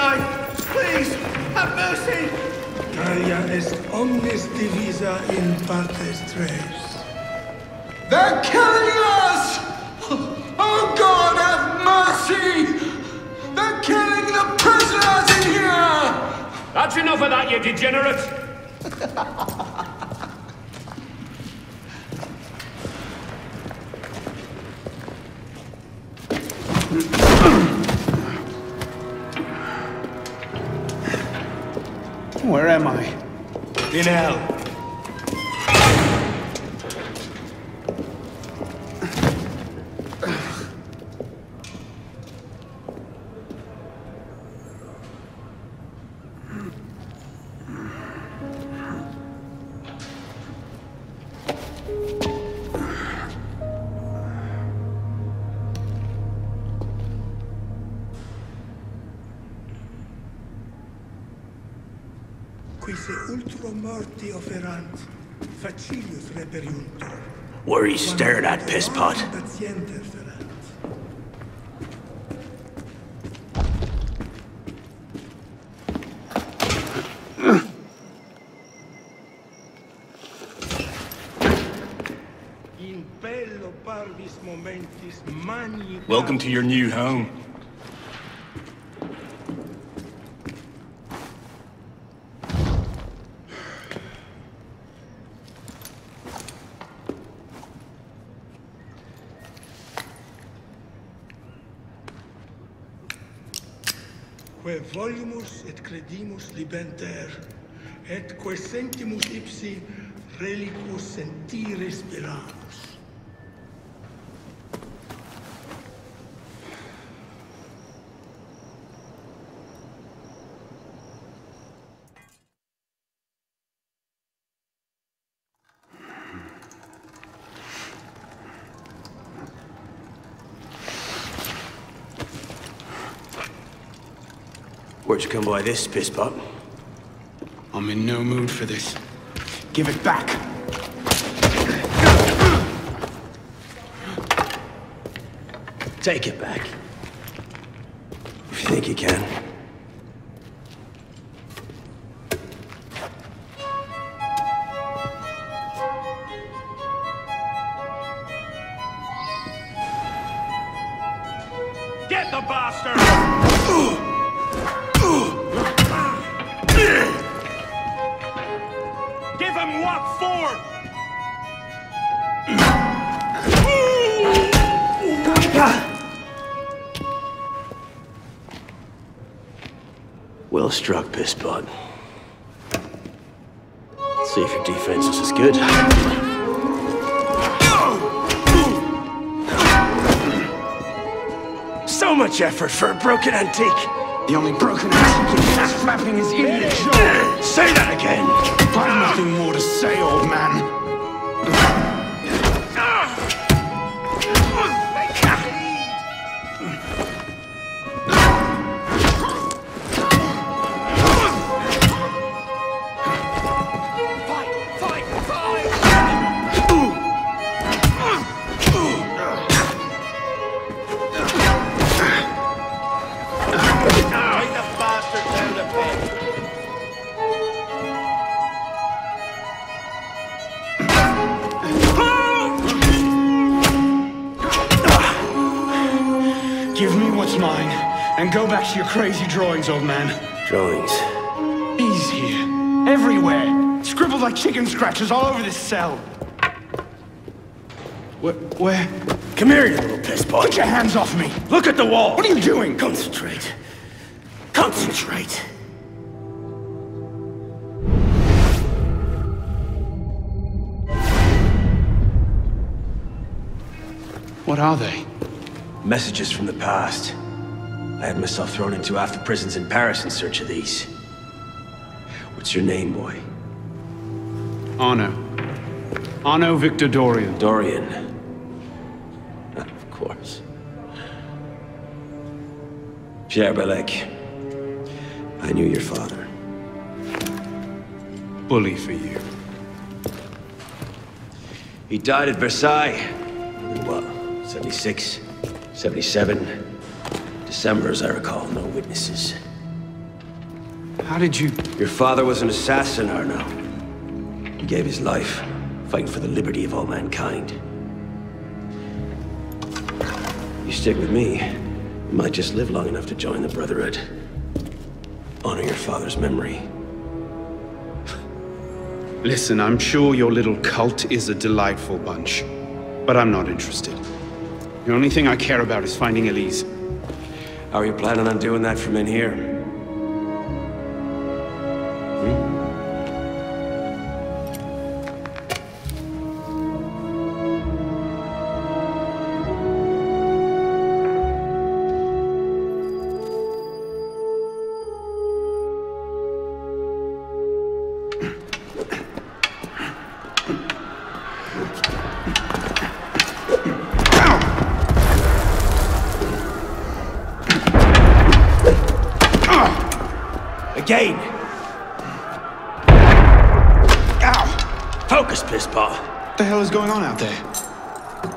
knife! Please, have mercy! Gaia est omnis divisa in partes tres. They're killing us! Oh God, have mercy! They're killing the prisoners in here! That's enough of that, you degenerate! Where am I? In hell. Where he stared at, pisspot. Welcome to your new home. Volumus et credimus libenter, et quae sentimus ipsi reliquos sentire speramus. Where'd you come by this, pisspot? I'm in no mood for this. Give it back! Take it back. If you think you can. Get the bastard! Give him what for? Well struck, pisspot. See if your defense is as good. So much effort for a broken antique! The only broken antique in that flapping is Indian Joe! Say that again! I've nothing more to say, old man. Back to your crazy drawings, old man. Drawings? Easy. Everywhere. Scribbled like chicken scratches all over this cell. Where? Come here, you little pisspot. Put your hands off me. Look at the wall. What are you doing? Concentrate. Concentrate. What are they? Messages from the past. I had myself thrown into after-prisons in Paris in search of these. What's your name, boy? Arno. Arno Victor Dorian. Dorian. Of course. Pierre Bellec. I knew your father. Bully for you. He died at Versailles. In what? 76? 77? December, as I recall, no witnesses. How did you... Your father was an assassin, Arno. He gave his life, fighting for the liberty of all mankind. You stick with me, you might just live long enough to join the Brotherhood. Honor your father's memory. Listen, I'm sure your little cult is a delightful bunch, but I'm not interested. The only thing I care about is finding Elise. How are you planning on doing that from in here?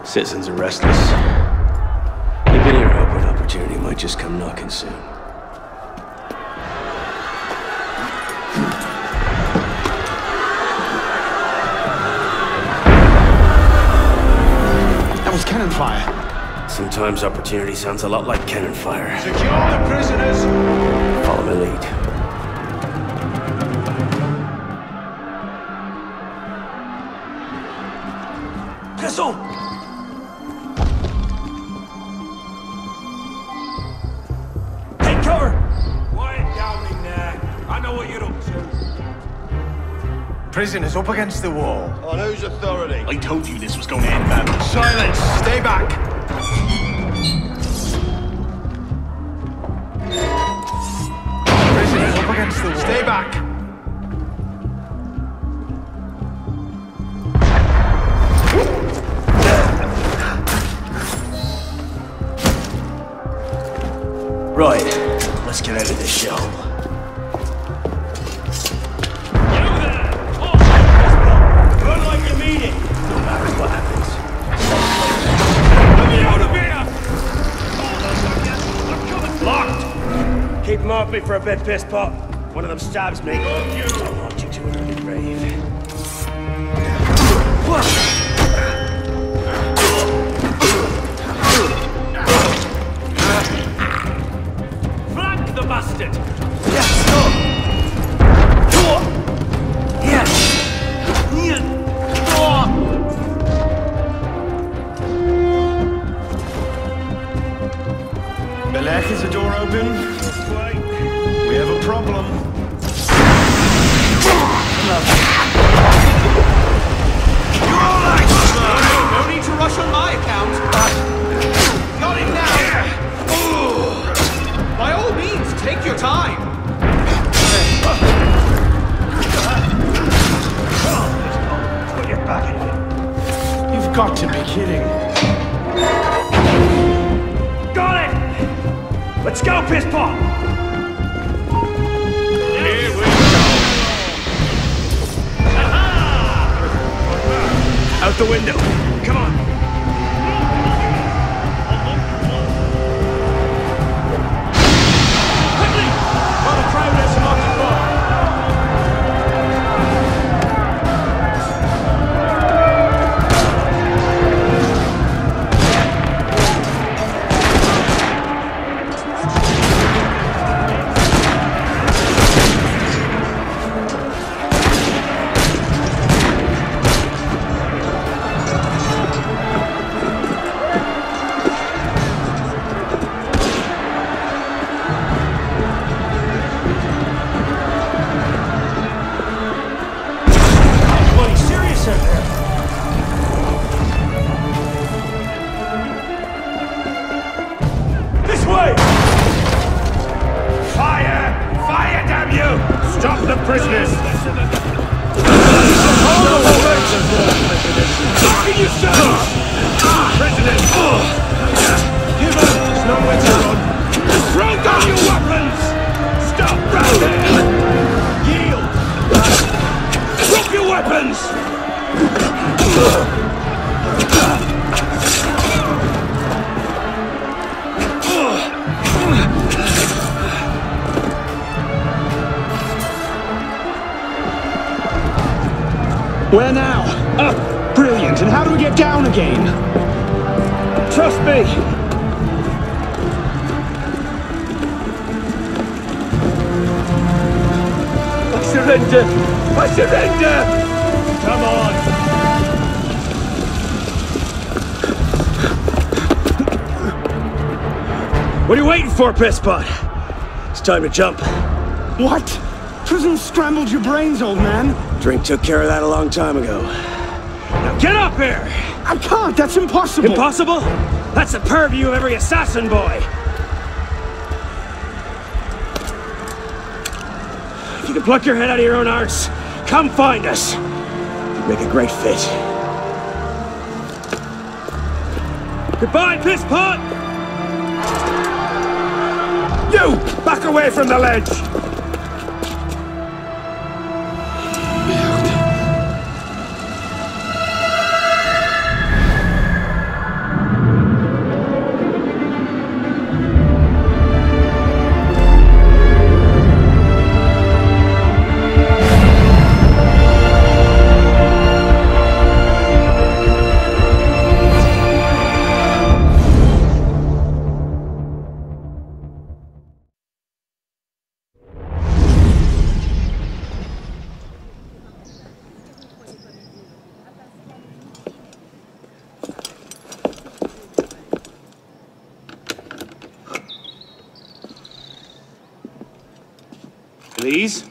Citizens are restless. You've been here hoping opportunity might just come knocking soon. That was cannon fire. Sometimes opportunity sounds a lot like cannon fire. Secure the prisoners! Follow my lead. Prisoners up against the wall. On whose authority? I told you this was going to end badly. Silence! Stay back! Prisoners up against the wall. Stay back! Right, let's get out of this show. Mark me for a bit, piss pot. One of them stabs me. I want you to earn the grave. Flank the bastard! Bellec, is the door open? We have a problem. You're all right! No need to rush on my account. Got him now! Yeah. By all means, take your time. Put your back in it. You've got to be kidding. Got it! Let's go, piss pot! Out the window. Come on. Quickly! While the crowd has an Where now? Up! Brilliant. And how do we get down again? Trust me! I surrender! I surrender! Come on! What are you waiting for, Prescott? It's time to jump. What? Prison scrambled your brains, old man. Drink took care of that a long time ago. Now get up here! I can't, that's impossible! Impossible? That's the purview of every assassin boy! If you can pluck your head out of your own arse, come find us! You'd make a great fit. Goodbye, piss pot! You! Back away from the ledge! Elise?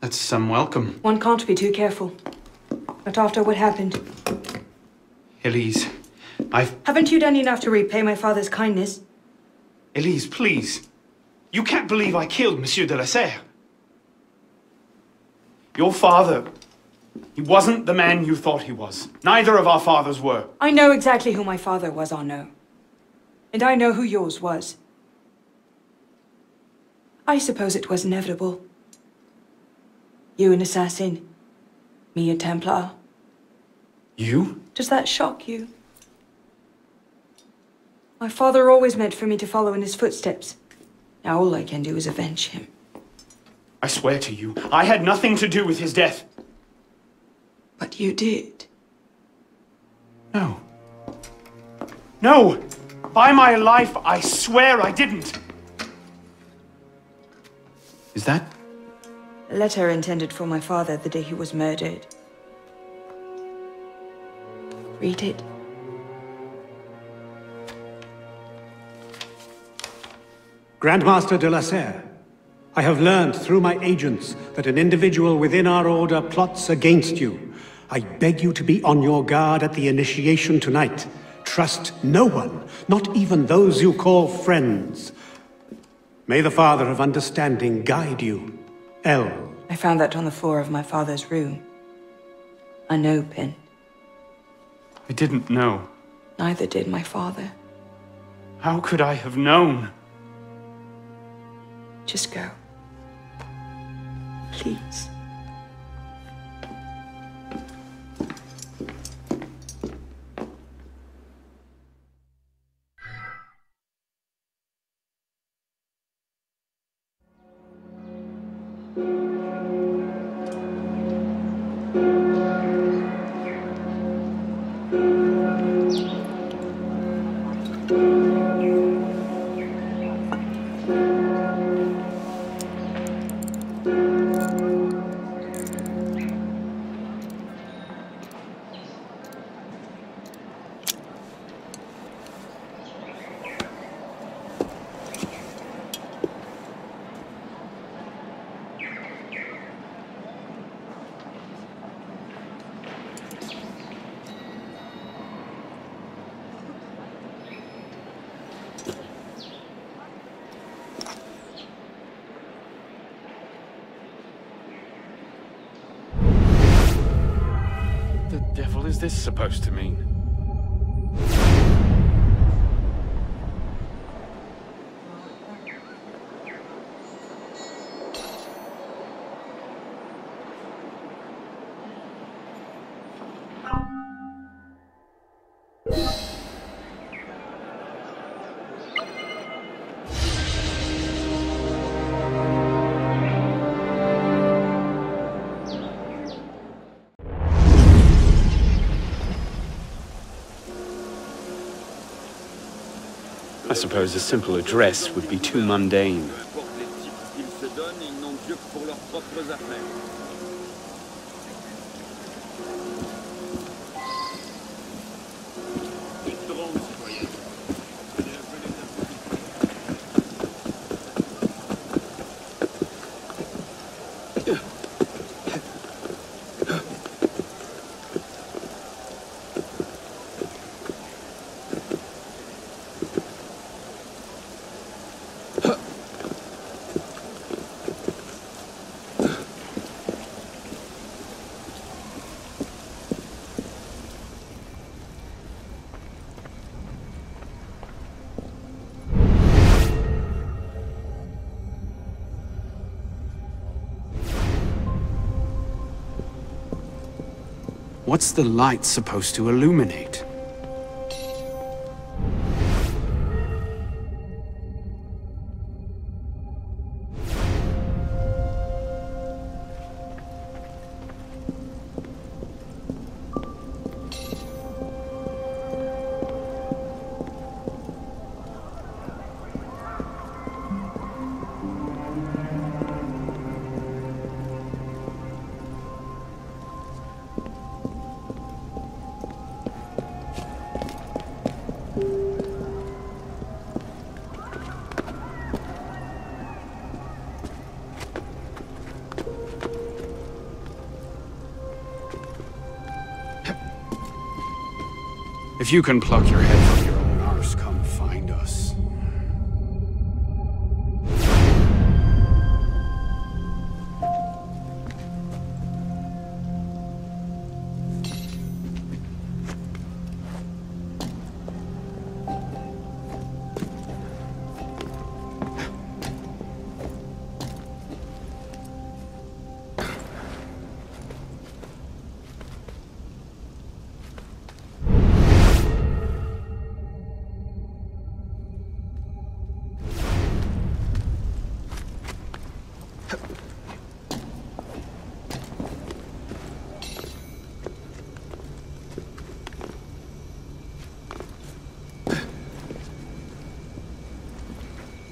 That's some welcome. One can't be too careful. But after what happened... Elise, I've... Haven't you done enough to repay my father's kindness? Elise, please. You can't believe I killed Monsieur de la Serre. Your father... He wasn't the man you thought he was. Neither of our fathers were. I know exactly who my father was, Arno. And I know who yours was. I suppose it was inevitable. You an assassin, me a Templar. You? Does that shock you? My father always meant for me to follow in his footsteps. Now all I can do is avenge him. I swear to you, I had nothing to do with his death. But you did. No. No! By my life, I swear I didn't! Is that...? A letter intended for my father the day he was murdered. Read it. Grandmaster de la Serre, I have learned through my agents that an individual within our order plots against you. I beg you to be on your guard at the initiation tonight. Trust no one, not even those you call friends. May the Father of Understanding guide you. L. I found that on the floor of my father's room. Unopened. I didn't know. Neither did my father. How could I have known? Just go. Please. What is this supposed to mean? I suppose a simple address would be too mundane. What's the light supposed to illuminate? If you can pluck your head from your own arse, come find us.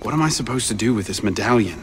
What am I supposed to do with this medallion?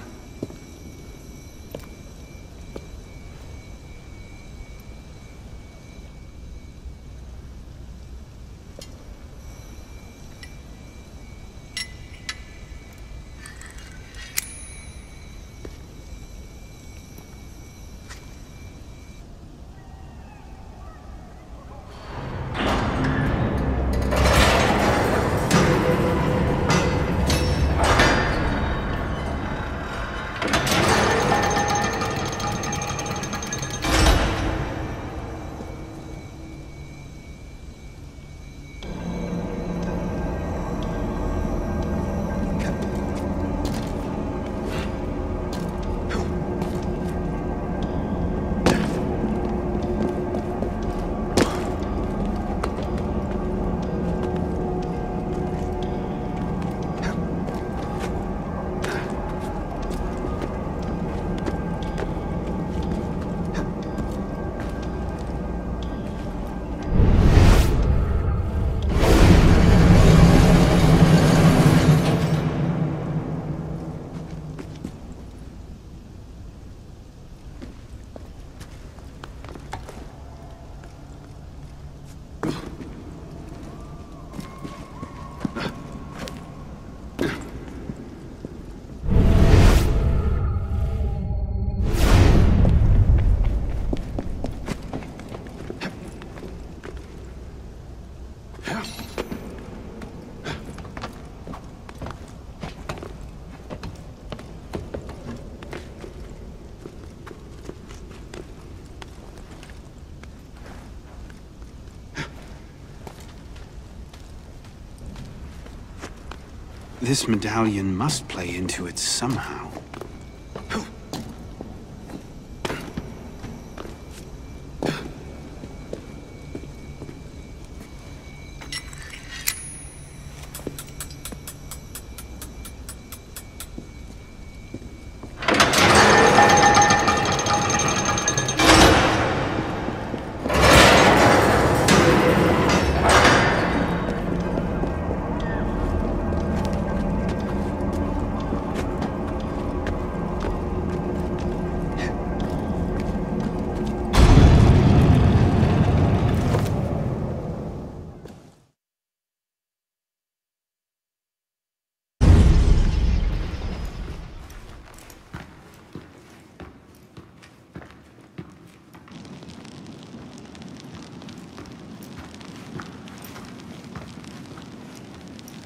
This medallion must play into it somehow.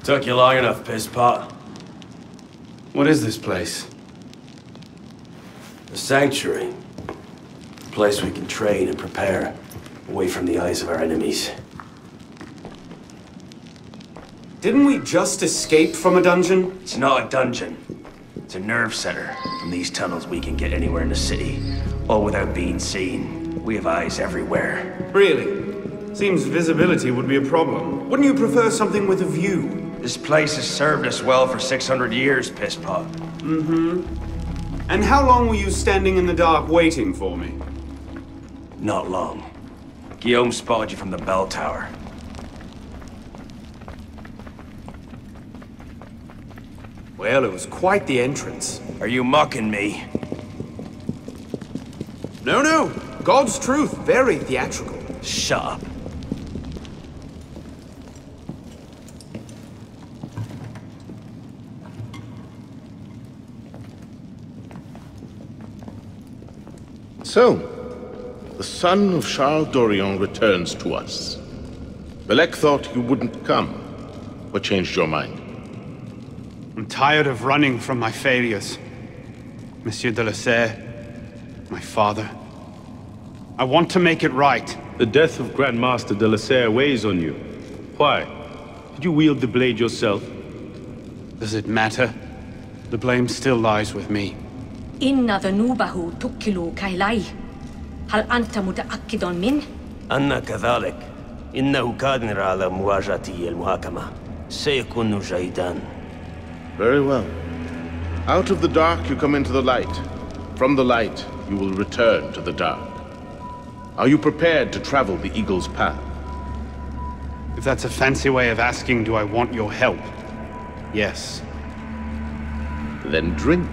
Took you long enough, piss pot. What is this place? A sanctuary. A place we can train and prepare, away from the eyes of our enemies. Didn't we just escape from a dungeon? It's not a dungeon. It's a nerve center. From these tunnels we can get anywhere in the city, all without being seen. We have eyes everywhere. Really? Seems visibility would be a problem. Wouldn't you prefer something with a view? This place has served us well for 600 years, pisspot. Mm-hmm. And how long were you standing in the dark waiting for me? Not long. Guillaume spotted you from the bell tower. Well, it was quite the entrance. Are you mocking me? No, no. God's truth, very theatrical. Shut up. So, the son of Charles Dorian returns to us. Bellec thought you wouldn't come. What changed your mind? I'm tired of running from my failures. Monsieur de la Serre, my father. I want to make it right. The death of Grandmaster de la Serre weighs on you. Why? Did you wield the blade yourself? Does it matter? The blame still lies with me. Inna dhunubahu tukilu kailai. Hal anta mutaakkidun min? Anna kadhalik. Innahu qadir ala muwajahati al-muhakama. Sayakunu jahidan. Very well. Out of the dark you come into the light. From the light you will return to the dark. Are you prepared to travel the Eagle's path? If that's a fancy way of asking, do I want your help? Yes. Then drink.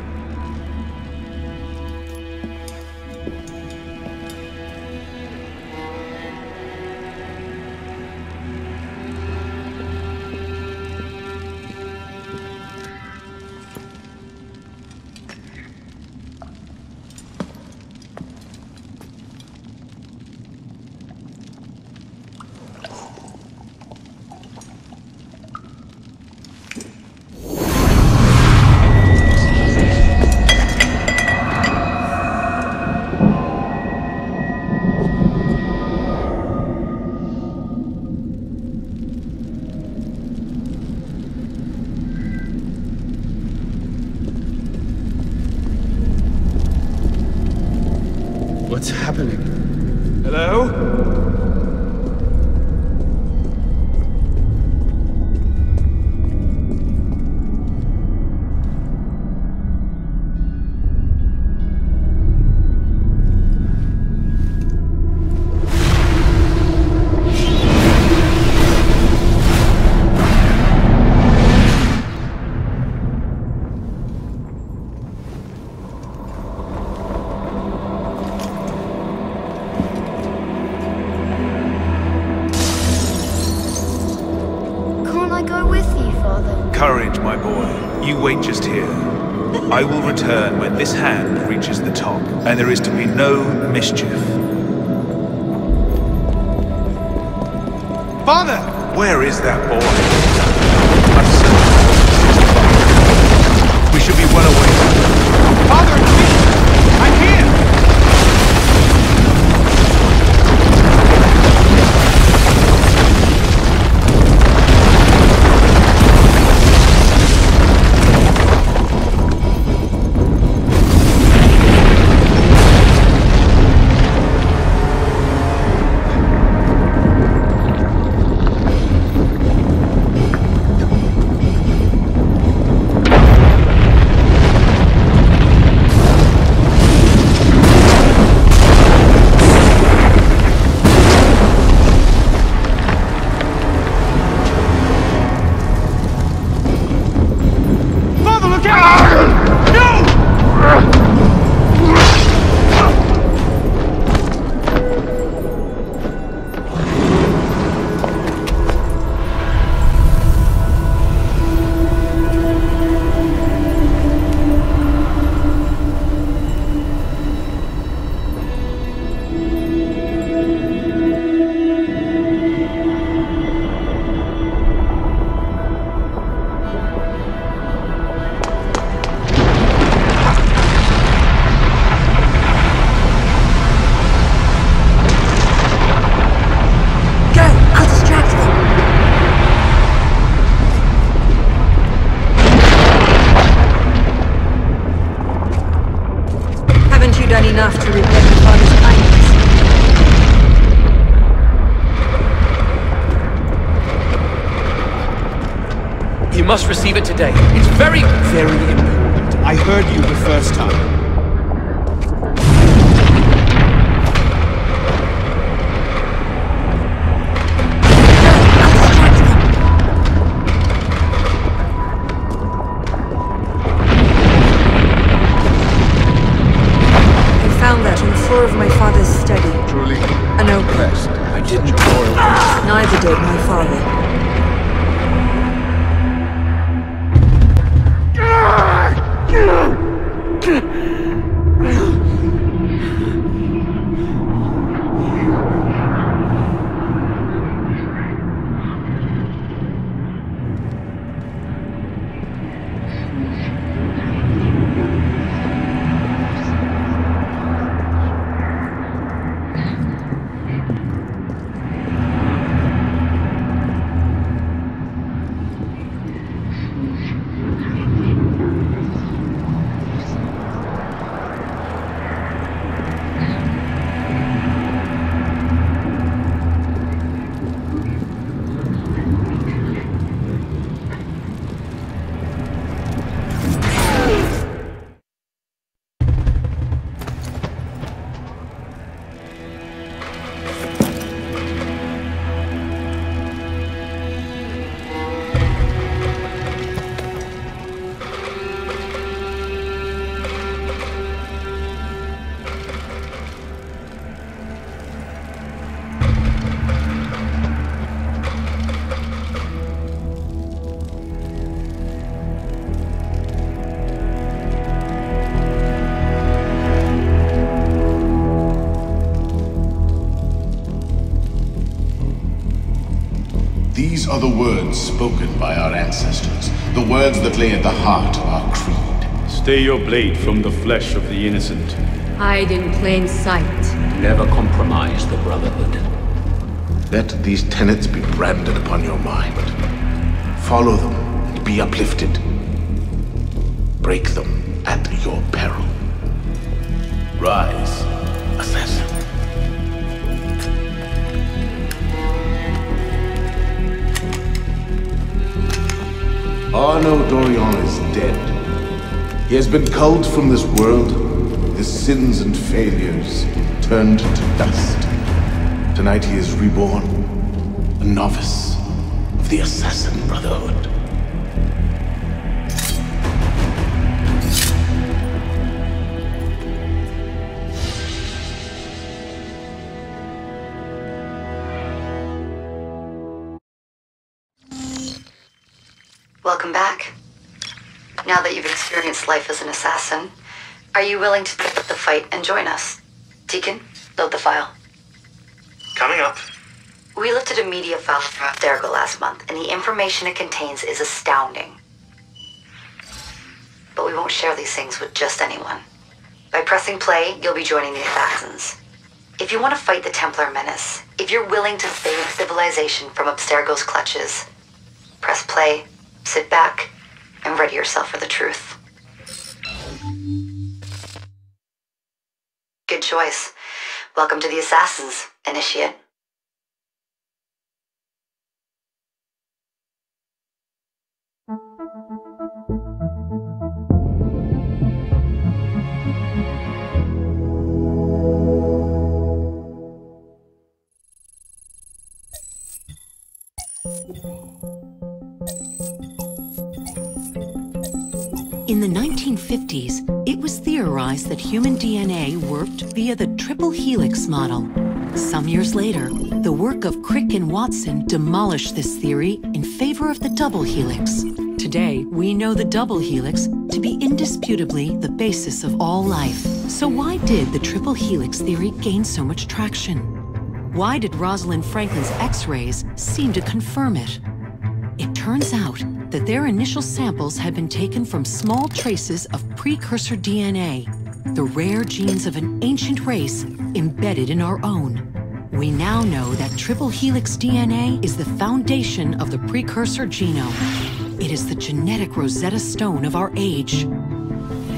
And there is to be no mischief. Father! Where is that boy? Absurd. We should be well away. Father, please! I'm here! You must receive it today. It's very, very important. I heard you the first time. These are the words spoken by our ancestors, the words that lay at the heart of our creed. Stay your blade from the flesh of the innocent. Hide in plain sight. Never compromise the brotherhood. Let these tenets be branded upon your mind. Follow them and be uplifted. Break them at your peril. Rise, assassin. Arno Dorian is dead. He has been culled from this world, his sins and failures turned to dust. Tonight he is reborn, a novice of the Assassin Brotherhood. Welcome back. Now that you've experienced life as an assassin, are you willing to take up the fight and join us? Deacon, load the file. Coming up. We lifted a media file from Abstergo last month, and the information it contains is astounding. But we won't share these things with just anyone. By pressing play, you'll be joining the assassins. If you want to fight the Templar menace, if you're willing to save civilization from Abstergo's clutches, press play. Sit back and ready yourself for the truth. Good choice. Welcome to the Assassins, Initiate. In the 1950s, it was theorized that human DNA worked via the triple helix model. Some years later, the work of Crick and Watson demolished this theory in favor of the double helix. Today, we know the double helix to be indisputably the basis of all life. So why did the triple helix theory gain so much traction? Why did Rosalind Franklin's X-rays seem to confirm it? It turns out that their initial samples had been taken from small traces of precursor DNA, the rare genes of an ancient race embedded in our own. We now know that triple helix DNA is the foundation of the precursor genome. It is the genetic Rosetta Stone of our age.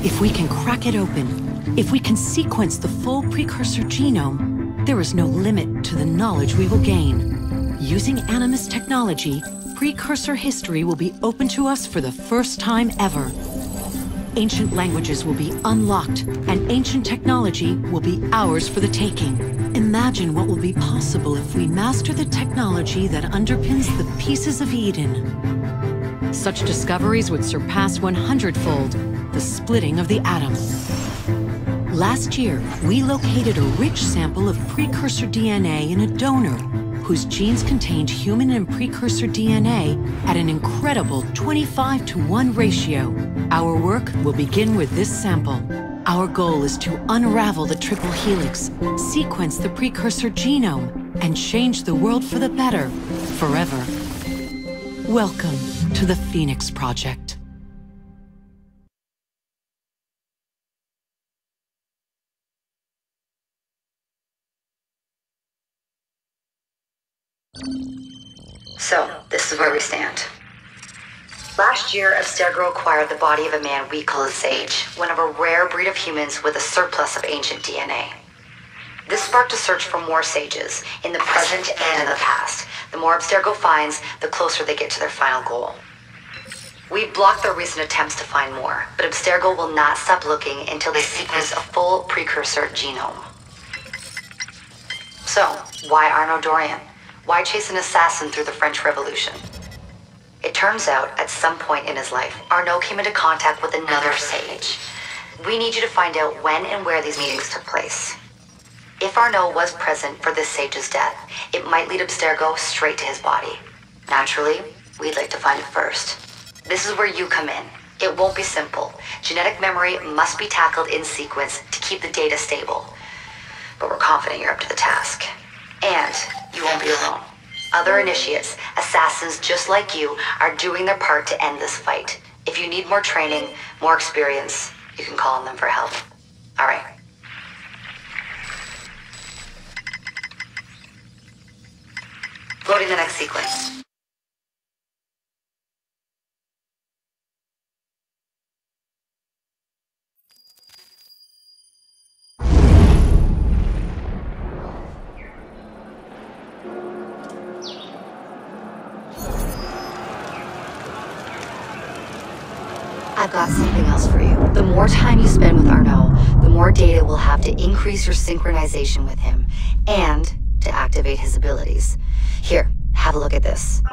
If we can crack it open, if we can sequence the full precursor genome, there is no limit to the knowledge we will gain. Using Animus technology, precursor history will be open to us for the first time ever. Ancient languages will be unlocked, and ancient technology will be ours for the taking. Imagine what will be possible if we master the technology that underpins the pieces of Eden. Such discoveries would surpass 100-fold the splitting of the atom. Last year, we located a rich sample of precursor DNA in a donor whose genes contained human and precursor DNA at an incredible 25:1 ratio. Our work will begin with this sample. Our goal is to unravel the triple helix, sequence the precursor genome, and change the world for the better, forever. Welcome to the Phoenix Project. So, this is where we stand. Last year, Abstergo acquired the body of a man we call a sage, one of a rare breed of humans with a surplus of ancient DNA. This sparked a search for more sages, in the present and in the past. The more Abstergo finds, the closer they get to their final goal. We've blocked their recent attempts to find more, but Abstergo will not stop looking until they sequence a full precursor genome. So, why Arno Dorian? Why chase an assassin through the French Revolution? It turns out, at some point in his life, Arno came into contact with another sage. We need you to find out when and where these meetings took place. If Arno was present for this sage's death, it might lead Abstergo straight to his body. Naturally, we'd like to find it first. This is where you come in. It won't be simple. Genetic memory must be tackled in sequence to keep the data stable. But we're confident you're up to the task. And you won't be alone. Other initiates, assassins just like you, are doing their part to end this fight. If you need more training, more experience, you can call on them for help. All right. Loading the next sequence. I've got something else for you. The more time you spend with Arno, the more data we'll have to increase your synchronization with him, and to activate his abilities. Here, have a look at this.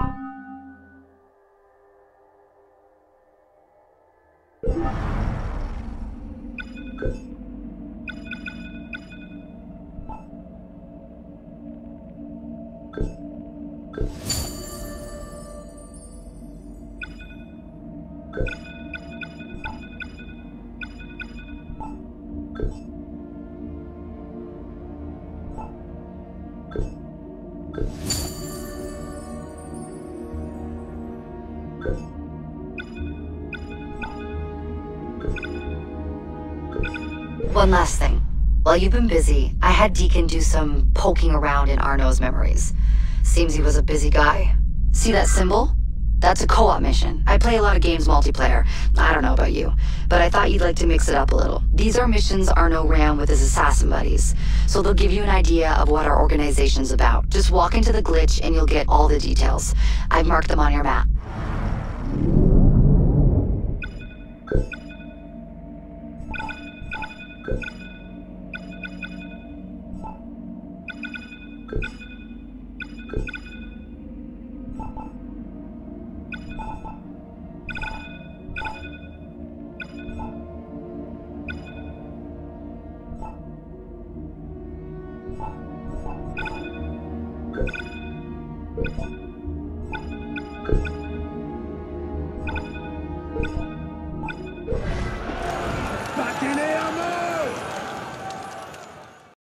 One last thing. While you've been busy, I had Deacon do some poking around in Arno's memories. Seems he was a busy guy. See that symbol? That's a co-op mission. I play a lot of games multiplayer. I don't know about you, but I thought you'd like to mix it up a little. These are missions Arno ran with his assassin buddies, so they'll give you an idea of what our organization's about. Just walk into the glitch and you'll get all the details. I've marked them on your map.